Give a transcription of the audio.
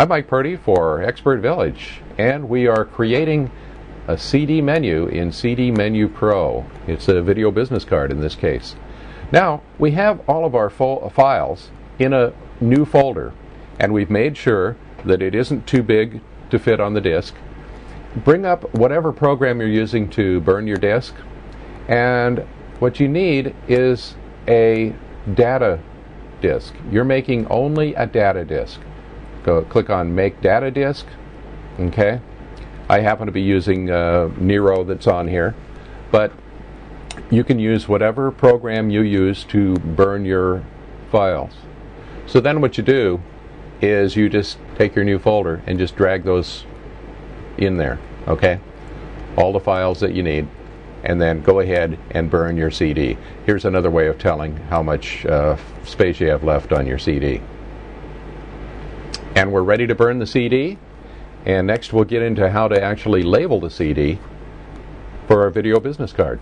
I'm Mike Purdy for Expert Village, and we are creating a CD menu in CD Menu Pro. It's a video business card in this case. Now we have all of our files in a new folder, and we've made sure that it isn't too big to fit on the disk. Bring up whatever program you're using to burn your disk, and what you need is a data disk. You're making only a data disk. Go click on Make Data Disk. Okay, I happen to be using Nero that's on here, but you can use whatever program you use to burn your files. So then what you do is you just take your new folder and just drag those in there, okay? All the files that you need, and then go ahead and burn your CD. Here's another way of telling how much space you have left on your CD. And we're ready to burn the CD, and next we'll get into how to actually label the CD for our video business card.